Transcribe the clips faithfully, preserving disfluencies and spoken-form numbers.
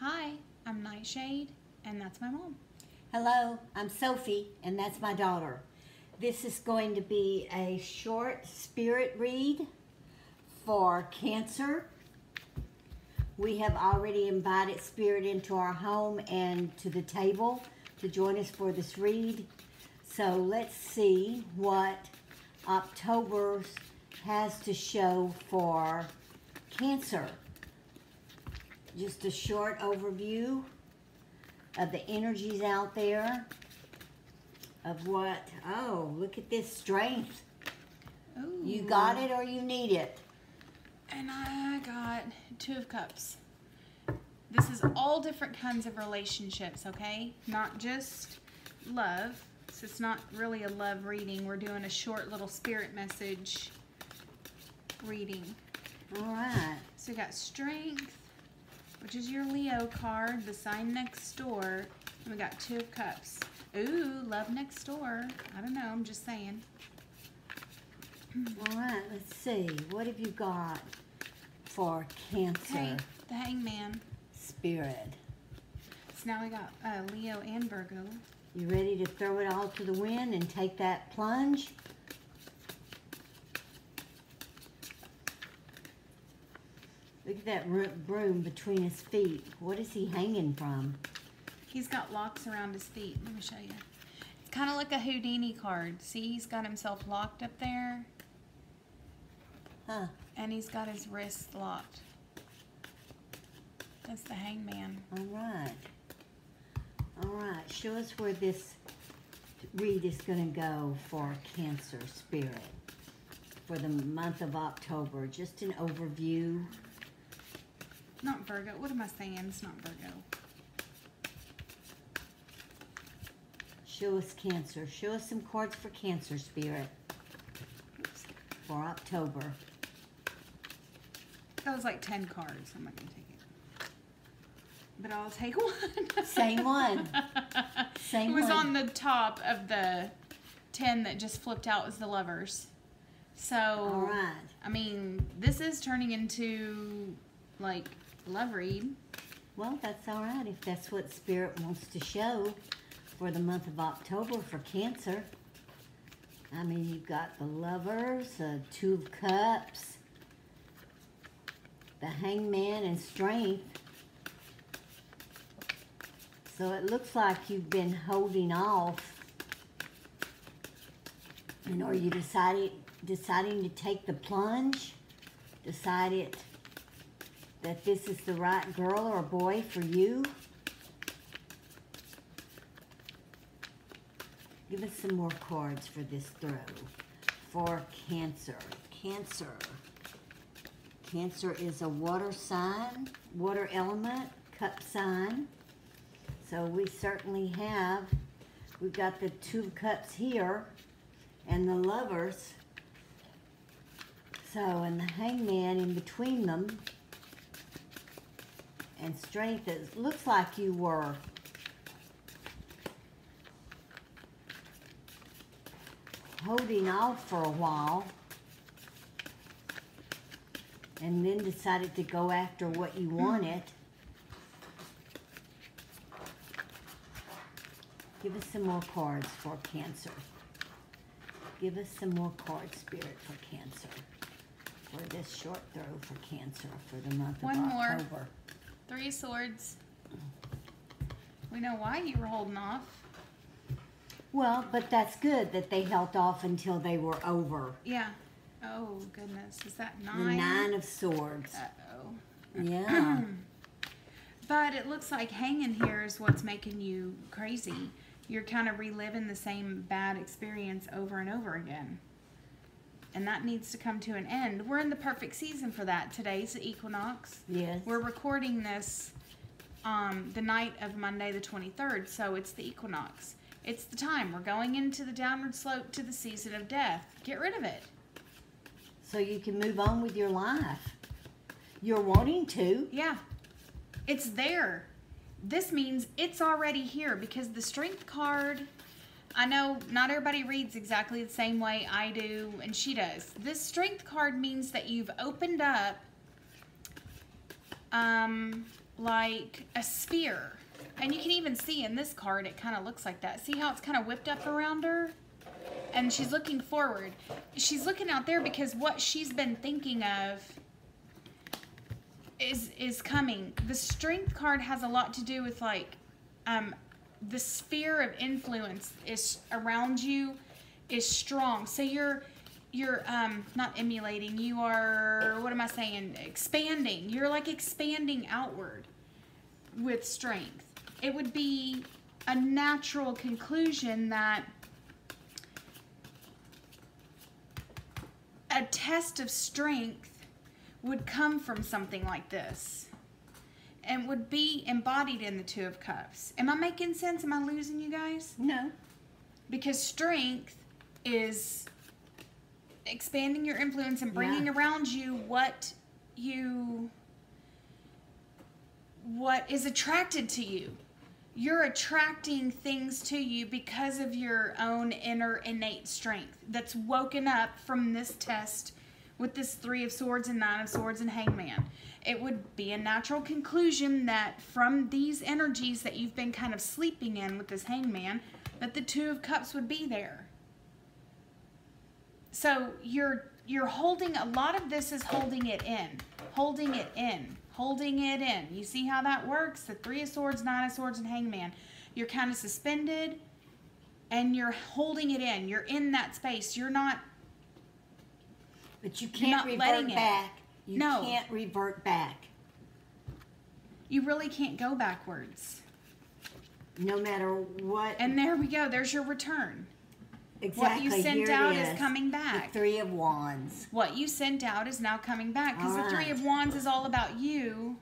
Hi, I'm Nightshade, and that's my mom. Hello, I'm Sophie, and that's my daughter. This is going to be a short spirit read for Cancer. We have already invited Spirit into our home and to the table to join us for this read. So let's see what October has to show for Cancer. Just a short overview of the energies out there, of what, oh, look at this strength. Ooh. You got it or you need it. And I got Two of Cups. This is all different kinds of relationships, okay? Not just love. So it's not really a love reading. We're doing a short little spirit message reading. All right. So we got strength, which is your Leo card, the sign next door, and we got Two of Cups. Ooh, love next door. I don't know, I'm just saying. All right, let's see. What have you got for Cancer? Hey, the Hangman. Spirit. So now we got uh, Leo and Virgo. You ready to throw it all to the wind and take that plunge? Look at that broom between his feet. What is he hanging from? He's got locks around his feet. Let me show you. It's kind of like a Houdini card. See, he's got himself locked up there. Huh. And he's got his wrist locked. That's the Hangman. All right. All right. Show us where this read is going to go for Cancer Spirit for the month of October. Just an overview. Not Virgo. What am I saying? It's not Virgo. Show us Cancer. Show us some cards for Cancer Spirit. Oops. For October. That was like ten cards. I'm not going to take it. But I'll take one. Same one. Same one. It was one. On the top of the ten that just flipped out was the Lovers. So, all right. I mean, this is turning into, like, love read. Well, that's all right if that's what Spirit wants to show for the month of October for Cancer. I mean, you've got the Lovers, uh, Two of Cups, the Hangman, and Strength. So it looks like you've been holding off, and are you decided, deciding to take the plunge? Decided that this is the right girl or boy for you? Give us some more cards for this throw for Cancer. Cancer. Cancer is a water sign, water element, cup sign. So we certainly have, we've got the Two of Cups here and the Lovers. So, and the Hangman in between them. And Strength, it looks like you were holding off for a while and then decided to go after what you wanted. Give us some more cards for Cancer. Give us some more cards, Spirit, for Cancer. For this short throw for Cancer for the month of October. One more. Three Swords. We know why you were holding off. Well, but that's good that they held off until they were over. Yeah. Oh, goodness. Is that nine? The Nine of Swords. Uh-oh. Yeah. But it looks like hanging here is what's making you crazy. You're kind of reliving the same bad experience over and over again. And that needs to come to an end. We're in the perfect season for that. Today's the equinox. Yes. We're recording this um, the night of Monday the twenty-third, so it's the equinox. It's the time. We're going into the downward slope to the season of death. Get rid of it. So you can move on with your life. You're wanting to. Yeah. It's there. This means it's already here because the Strength card... I know not everybody reads exactly the same way I do and she does. This Strength card means that you've opened up um, like a sphere. And you can even see in this card, it kind of looks like that. See how it's kind of whipped up around her? And she's looking forward. She's looking out there because what she's been thinking of is is coming. The Strength card has a lot to do with like um, the sphere of influence is around you is strong. So you're you're um, not emulating. You are, what am I saying? Expanding. You're like expanding outward with strength. It would be a natural conclusion that a test of strength would come from something like this and would be embodied in the Two of Cups. Am I making sense? Am I losing you guys? No. Because strength is expanding your influence and bringing yeah. around you what you... what is attracted to you. You're attracting things to you because of your own inner innate strength that's woken up from this test with this Three of Swords and Nine of Swords and Hangman. It would be a natural conclusion that from these energies that you've been kind of sleeping in with this Hangman, that the Two of Cups would be there. So you're you're holding, a lot of this is holding it in, holding it in. Holding it in. You see how that works? The Three of Swords, Nine of Swords, and Hangman. You're kind of suspended, and you're holding it in. You're in that space. You're not. But you can't revert back. You no. can't revert back. You really can't go backwards. No matter what. And there we go. There's your return. Exactly. What you sent out is. is coming back. The Three of Wands. What you sent out is now coming back. Because right. the Three of Wands is all about you.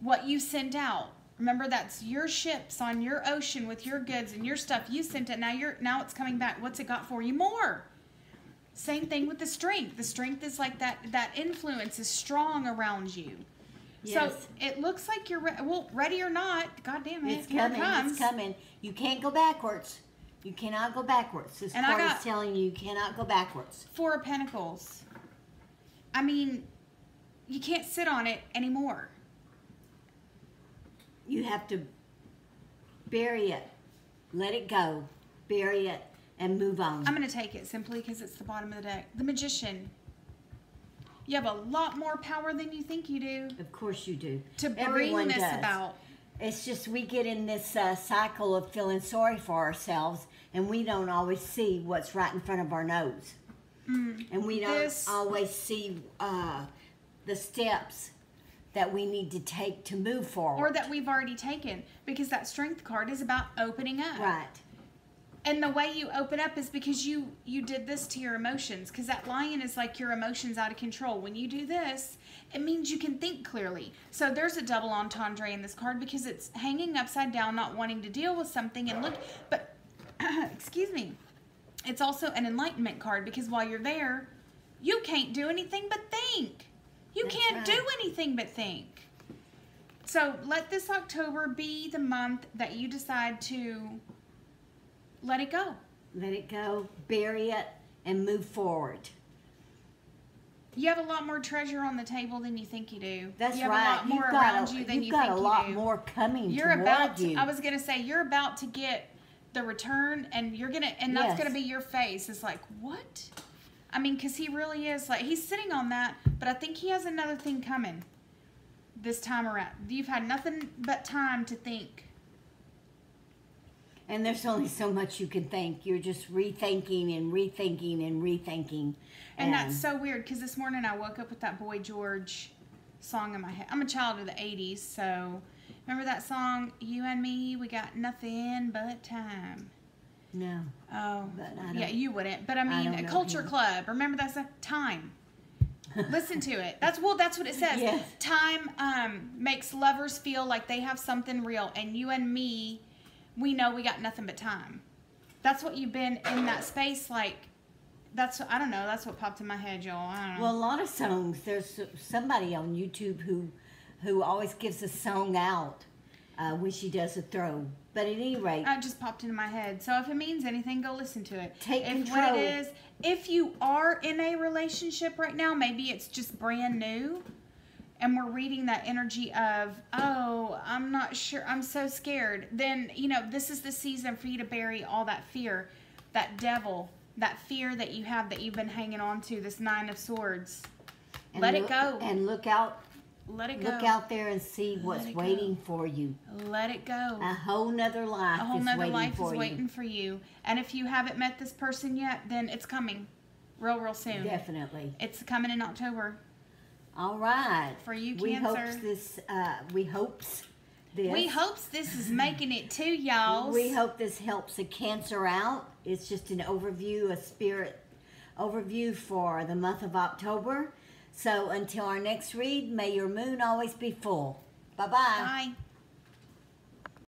What you sent out. Remember, that's your ships on your ocean with your goods and your stuff. You sent it. Now you're now it's coming back. What's it got for you? More. Same thing with the strength. The strength is like that. That influence is strong around you. Yes. So it looks like you're re well ready or not. God damn it. It's coming. It comes. It's coming. You can't go backwards. You cannot go backwards. This card is telling you you cannot go backwards. Four of Pentacles. I mean, you can't sit on it anymore. You have to bury it. Let it go. Bury it and move on. I'm going to take it simply because it's the bottom of the deck. The Magician. You have a lot more power than you think you do. Of course you do. To bring this about. It's just we get in this uh, cycle of feeling sorry for ourselves, and we don't always see what's right in front of our nose. Mm, and we don't this, always see uh, the steps that we need to take to move forward. Or that we've already taken, because that Strength card is about opening up. Right. And the way you open up is because you, you did this to your emotions, because that Lion is like your emotions out of control. When you do this, it means you can think clearly. So there's a double entendre in this card because it's hanging upside down, not wanting to deal with something. And look, but, excuse me, it's also an Enlightenment card because while you're there, you can't do anything but think. You That's can't right. do anything but think. So let this October be the month that you decide to... let it go. Let it go, bury it, and move forward. You have a lot more treasure on the table than you think you do. That's you right. You've got a lot more around you than you think you do. You've got a lot more coming toward you. I was going to say, you're about to get the return, and you're gonna, and that's yes. going to be your face. It's like, what? I mean, because he really is, like, he's sitting on that, but I think he has another thing coming this time around. You've had nothing but time to think. And there's only so much you can think. You're just rethinking and rethinking and rethinking. And, and that's so weird because this morning I woke up with that Boy George song in my head. I'm a child of the eighties, so remember that song, You and Me, We Got Nothing But Time? No. Oh, but I don't, yeah, you wouldn't. But I mean, I a Culture him. Club. Remember that's a time. Listen to it. That's well. That's what it says. Yes. Time um, makes lovers feel like they have something real, and you and me. We know we got nothing but time. That's what you've been in that space like. That's I don't know. That's what popped in my head, y'all. I don't know. Well, a lot of songs. There's somebody on YouTube who, who always gives a song out uh, when she does a throw. But at any rate, it just popped into my head. So if it means anything, go listen to it. Take if control. What it is, if you are in a relationship right now, maybe it's just brand new. and we're reading that energy of, oh, I'm not sure, I'm so scared, then, you know, this is the season for you to bury all that fear, that devil, that fear that you have that you've been hanging on to, this Nine of Swords. And let look, it go. And look out. Let it go. Look out there and see what's waiting for you. Let it go. A whole nother life is waiting for you. A whole nother life is waiting for you. And if you haven't met this person yet, then it's coming real, real soon. Definitely. It's coming in October. All right. For you, Cancer. We hopes this, uh, we hopes this. We hopes this is making it to y'all. We hope this helps a Cancer out. It's just an overview, a spirit overview for the month of October. So until our next read, may your moon always be full. Bye-bye. Bye.